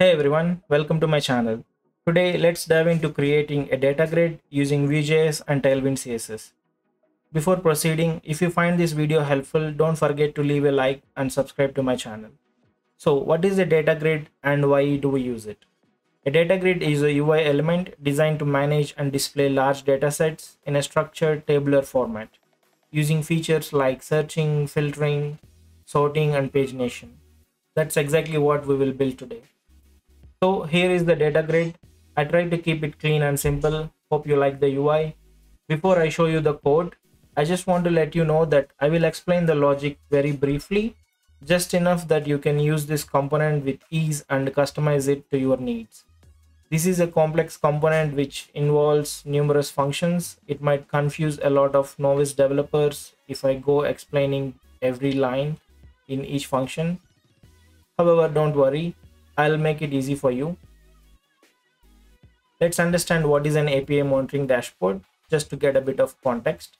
Hey everyone, welcome to my channel. Today let's dive into creating a data grid using Vue.js and Tailwind CSS. Before proceeding, if you find this video helpful, don't forget to leave a like and subscribe to my channel. So what is a data grid and why do we use it? A data grid is a UI element designed to manage and display large datasets in a structured tabular format using features like searching, filtering, sorting and pagination. That's exactly what we will build today. So here is the data grid. I tried to keep it clean and simple. Hope you like the UI. Before I show you the code, I just want to let you know that I will explain the logic very briefly, just enough that you can use this component with ease and customize it to your needs. This is a complex component which involves numerous functions. It might confuse a lot of novice developers if I go explaining every line in each function. However, don't worry. I'll make it easy for you. Let's understand what is an API monitoring dashboard just to get a bit of context.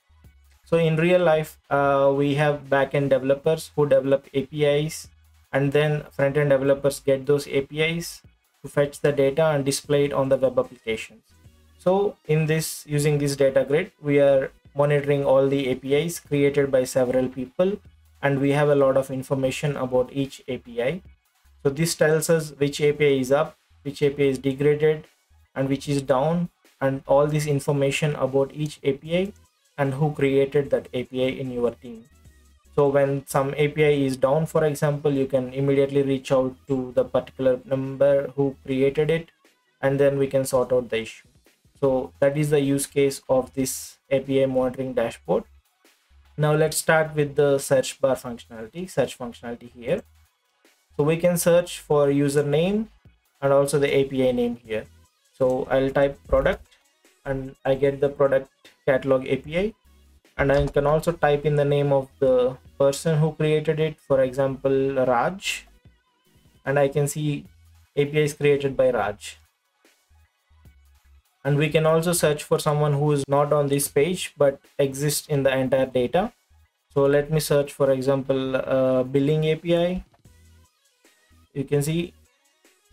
So in real life, we have backend developers who develop APIs, and then frontend developers get those APIs to fetch the data and display it on the web applications. So in this, using this data grid, we are monitoring all the APIs created by several people, and we have a lot of information about each API. So this tells us which API is up, which API is degraded, and which is down, and all this information about each API and who created that API in your team. So when some API is down, for example, you can immediately reach out to the particular member who created it, and then we can sort out the issue. So that is the use case of this API monitoring dashboard. Now let's start with the search bar functionality, here. So we can search for username and also the API name here. So I'll type product and I get the product catalog API, and I can also type in the name of the person who created it, for example Raj, and I can see APIs created by Raj. And we can also search for someone who is not on this page but exists in the entire data. So let me search, for example, billing API. You can see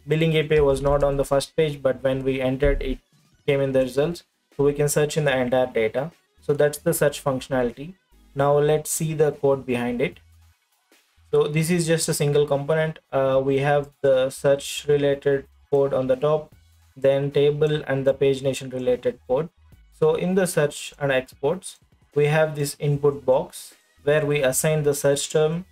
billing API was not on the first page, but when we entered it came in the results. So we can search in the entire data. So that's the search functionality. Now let's see the code behind it. So this is just a single component. We have the search related code on the top, then table and the pagination related code. So in the search and exports, we have this input box where we assign the search term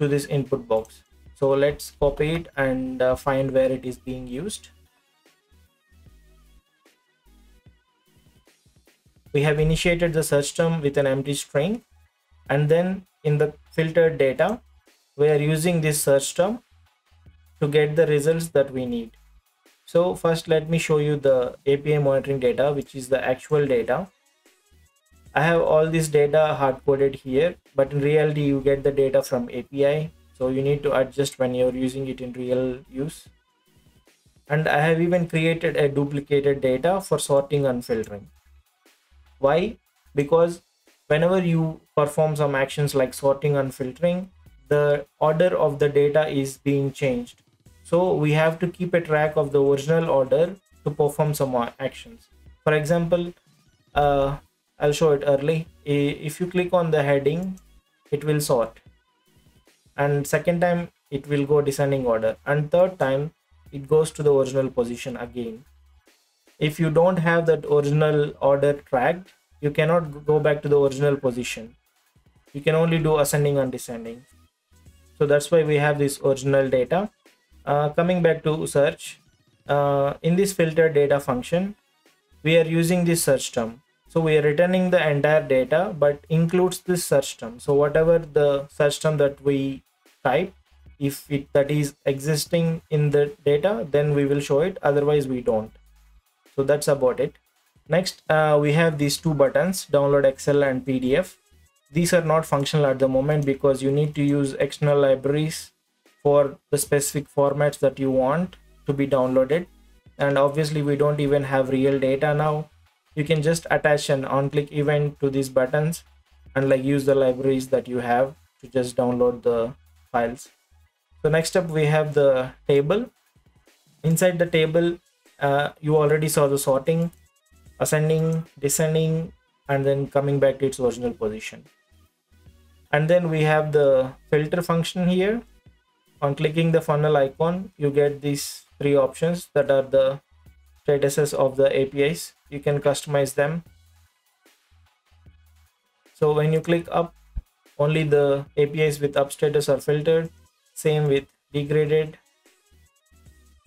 to this input box. So let's copy it and find where it is being used. We have initiated the search term with an empty string, and then in the filtered data, we are using this search term to get the results that we need. So first, let me show you the API monitoring data, which is the actual data. I have all this data hard-coded here, but in reality, you get the data from API. So you need to adjust when you're using it in real use. And I have even created a duplicated data for sorting and filtering. Why? Because whenever you perform some actions like sorting and filtering, the order of the data is being changed. So we have to keep a track of the original order to perform some actions. For example, I'll show it early. If you click on the heading, it will sort. And second time it will go descending order, and third time it goes to the original position again. If you don't have that original order tracked, you cannot go back to the original position. You can only do ascending and descending. So that's why we have this original data. Coming back to search, in this filter data function, we are using this search term. So we are returning the entire data, but includes this search term. So whatever the search term that we type, if that is existing in the data, then we will show it, otherwise we don't. So that's about it. Next, we have these two buttons, download Excel and PDF. These are not functional at the moment because you need to use external libraries for the specific formats that you want to be downloaded. And obviously we don't even have real data now. You can just attach an on-click event to these buttons and like use the libraries that you have to just download the files. So next up we have the table. Inside the table, you already saw the sorting, ascending, descending, and then coming back to its original position. And then we have the filter function here. On clicking the funnel icon, you get these three options that are the statuses of the APIs. You can customize them. So when you click up, only the APIs with up status are filtered. Same with degraded,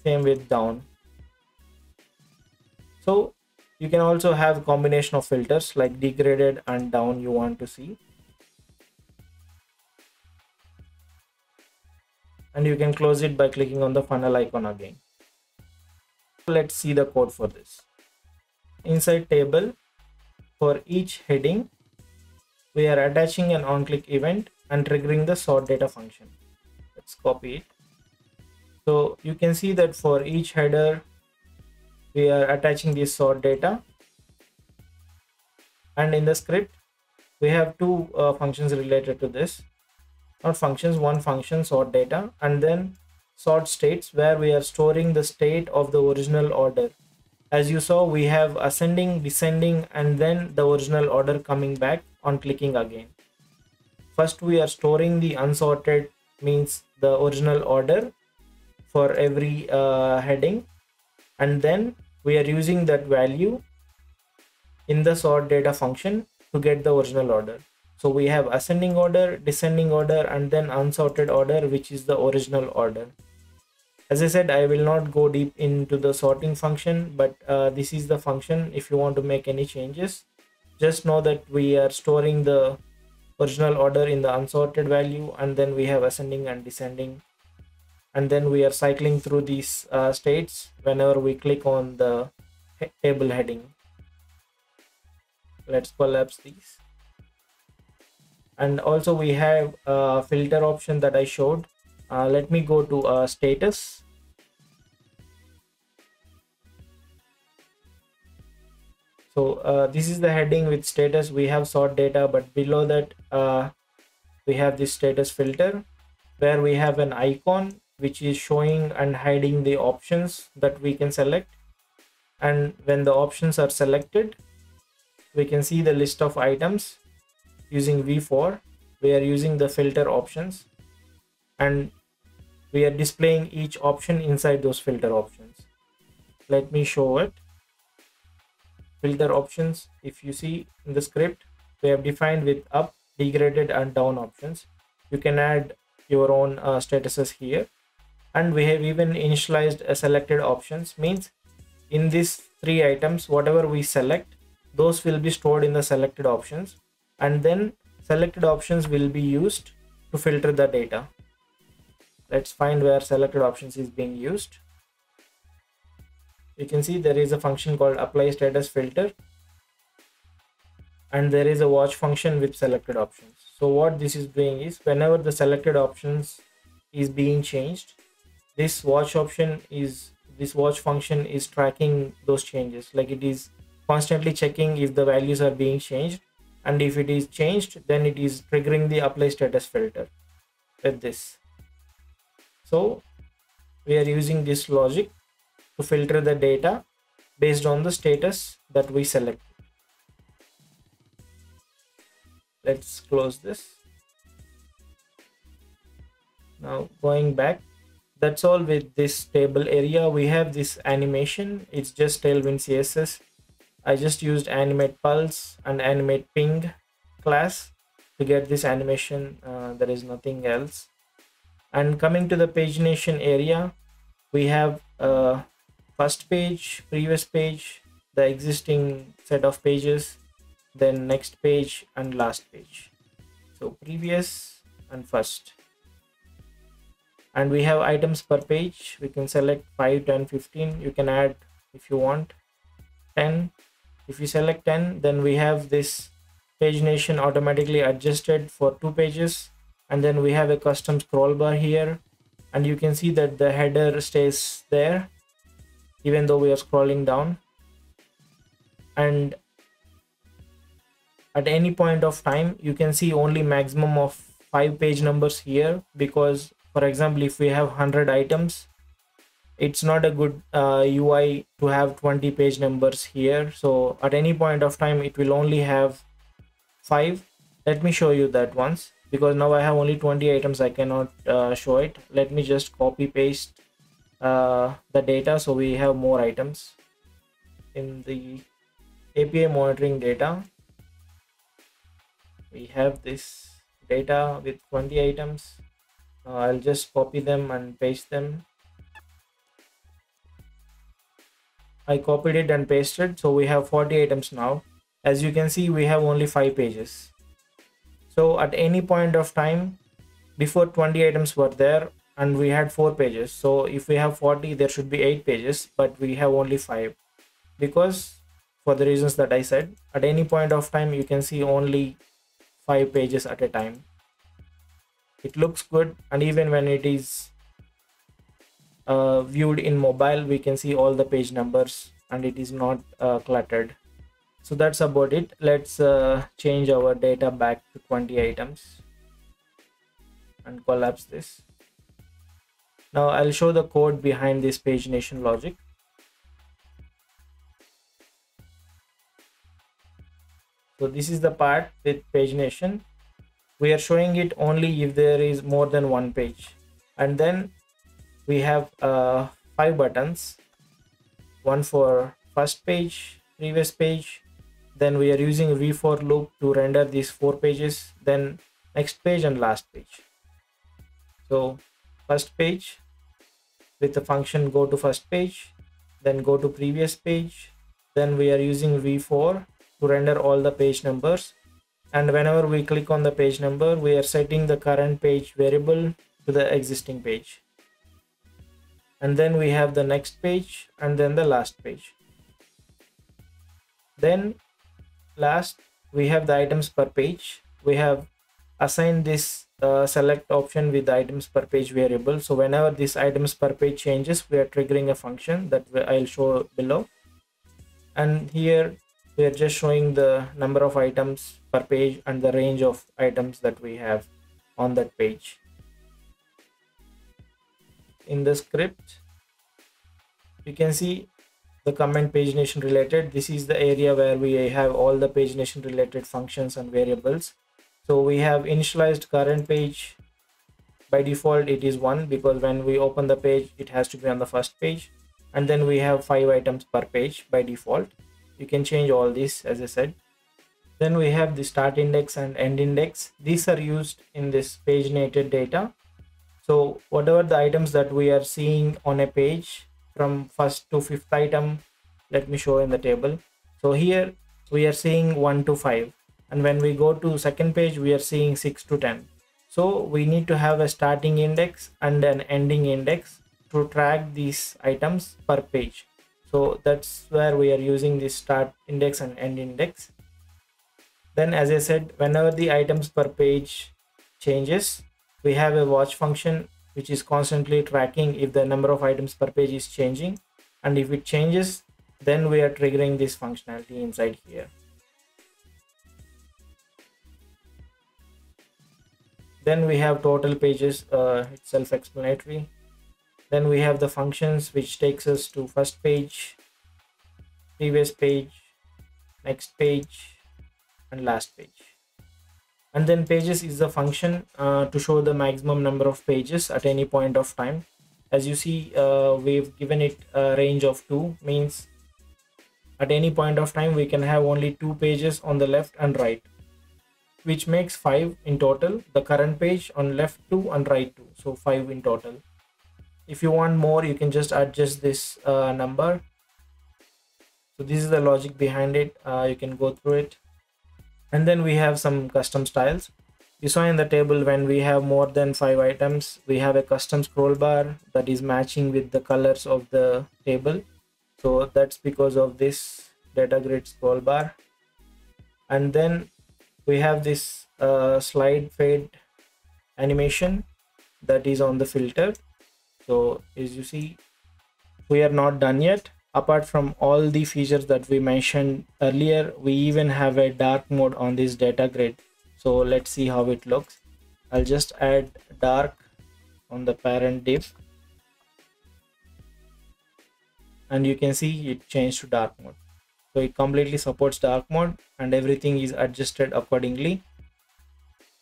same with down. So you can also have a combination of filters like degraded and down you want to see. And you can close it by clicking on the funnel icon again. Let's see the code for this. Inside table, for each heading, we are attaching an on-click event and triggering the sort data function. Let's copy it. So you can see that for each header, we are attaching this sort data. And in the script, we have two functions related to this. Not functions, one function sort data, and then sort states, where we are storing the state of the original order. As you saw, we have ascending, descending, and then the original order coming back on clicking again. First, we are storing the unsorted, means the original order for every heading, and then we are using that value in the sort data function to get the original order. So we have ascending order, descending order, and then unsorted order, which is the original order. As I said, I will not go deep into the sorting function, but this is the function. If you want to make any changes, just know that we are storing the original order in the unsorted value, and then we have ascending and descending, and then we are cycling through these states whenever we click on the table heading. Let's collapse these. And also we have a filter option that I showed. Let me go to status. So this is the heading with status. We have sort data, but below that we have this status filter where we have an icon which is showing and hiding the options that we can select. And when the options are selected, we can see the list of items. Using V4, we are using the filter options, and we are displaying each option inside those filter options. Let me show it. Filter options, if you see in the script, we have defined with up, degraded, and down options. You can add your own statuses here, and we have even initialized a selected options, means in these three items, whatever we select, those will be stored in the selected options. And then selected options will be used to filter the data. Let's find where selected options is being used. You can see there is a function called apply status filter, and there is a watch function with selected options. So what this is doing is whenever the selected options is being changed, this watch function is tracking those changes. Like it is constantly checking if the values are being changed. And if it is changed, then it is triggering the apply status filter with this. So we are using this logic to filter the data based on the status that we select. Let's close this. Now going back, that's all with this table area. We have this animation. It's just Tailwind CSS. I just used animate pulse and animate ping class to get this animation. There is nothing else. And coming to the pagination area, we have first page, previous page, the existing set of pages, then next page and last page. So previous and first. And we have items per page. We can select 5, 10, 15. You can add if you want 10. If you select 10, then we have this pagination automatically adjusted for 2 pages, and then we have a custom scroll bar here, and you can see that the header stays there even though we are scrolling down. And at any point of time, you can see only maximum of 5 page numbers here, because for example, if we have 100 items, it's not a good UI to have 20 page numbers here. So at any point of time, it will only have 5. Let me show you that once, because now I have only 20 items. I cannot show it. Let me just copy paste the data, so we have more items in the API monitoring data. We have this data with 20 items. I'll just copy them and paste them. I copied it and pasted, so we have 40 items now. As you can see, we have only 5 pages. So at any point of time, before 20 items were there and we had 4 pages. So if we have 40, there should be 8 pages, but we have only 5, because for the reasons that I said, at any point of time, you can see only 5 pages at a time. It looks good, and even when it is viewed in mobile, we can see all the page numbers and it is not cluttered. So that's about it. Let's change our data back to 20 items and collapse this. Now I'll show the code behind this pagination logic. So this is the part with pagination. We are showing it only if there is more than one page, and then we have 5 buttons, one for first page, previous page. Then we are using v for loop to render these 4 pages, then next page and last page. So first page with the function go to first page, then go to previous page. Then we are using v4 to render all the page numbers, and whenever we click on the page number, we are setting the current page variable to the existing page. And then we have the next page and then the last page. Then last, we have the items per page. We have assigned this select option with the items per page variable. So whenever this items per page changes, we are triggering a function that I'll show below. And here we are just showing the number of items per page and the range of items that we have on that page. In the script, you can see the comment pagination related. This is the area where we have all the pagination related functions and variables. So we have initialized current page. By default, it is 1, because when we open the page, it has to be on the first page. And then we have 5 items per page by default. You can change all this, as I said. Then we have the start index and end index. These are used in this paginated data. So whatever the items that we are seeing on a page, from first to 5th item, let me show in the table. So here we are seeing 1 to 5, and when we go to second page, we are seeing 6 to 10. So we need to have a starting index and an ending index to track these items per page. So that's where we are using this start index and end index. Then, as I said, whenever the items per page changes, we have a watch function which is constantly tracking if the number of items per page is changing, and if it changes, then we are triggering this functionality inside here. Then we have total pages, it's self-explanatory. Then we have the functions which takes us to first page, previous page, next page, and last page. And then pages is the function to show the maximum number of pages at any point of time. As you see, we've given it a range of 2, means at any point of time, we can have only 2 pages on the left and right, which makes 5 in total. The current page on left 2 and right 2, so 5 in total. If you want more, you can just adjust this number. So this is the logic behind it. You can go through it. And then we have some custom styles. You saw in the table, when we have more than 5 items, we have a custom scroll bar that is matching with the colors of the table. So that's because of this data grid scroll bar. And then we have this slide fade animation that is on the filter. So as you see, we are not done yet. Apart from all the features that we mentioned earlier, we even have a dark mode on this data grid. So let's see how it looks. I'll just add dark on the parent div. and you can see it changed to dark mode. So it completely supports dark mode and everything is adjusted accordingly,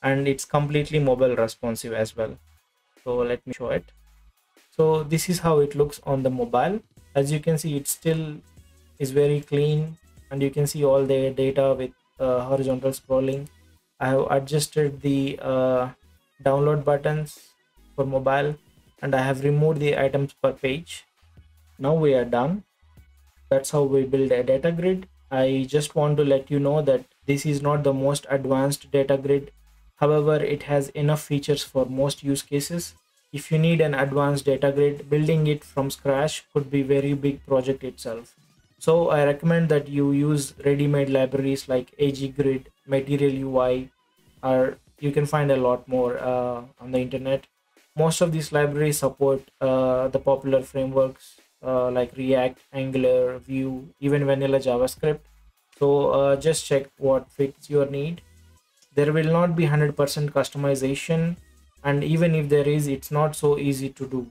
and it's completely mobile responsive as well. So let me show it. So this is how it looks on the mobile. As you can see, it still is very clean, and you can see all the data with horizontal scrolling. I have adjusted the download buttons for mobile, and I have removed the items per page. Now we are done. That's how we build a data grid. I just want to let you know that this is not the most advanced data grid. However, it has enough features for most use cases. If you need an advanced data grid, building it from scratch could be a very big project itself. So I recommend that you use ready-made libraries like AG Grid, Material UI, or you can find a lot more on the internet. Most of these libraries support the popular frameworks like React, Angular, Vue, even vanilla JavaScript. So just check what fits your need. There will not be 100% customization, and even if there is, it's not so easy to do.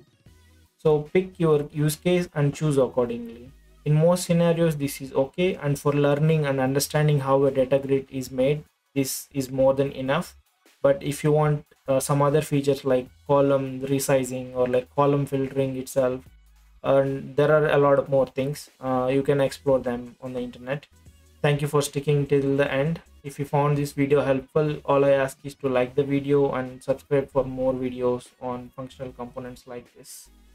So pick your use case and choose accordingly. In most scenarios, this is okay, and for learning and understanding how a data grid is made, this is more than enough. But if you want some other features like column resizing or like column filtering itself, and there are a lot more things, you can explore them on the internet. Thank you for sticking till the end. If you found this video helpful, all I ask is to like the video and subscribe for more videos on functional components like this.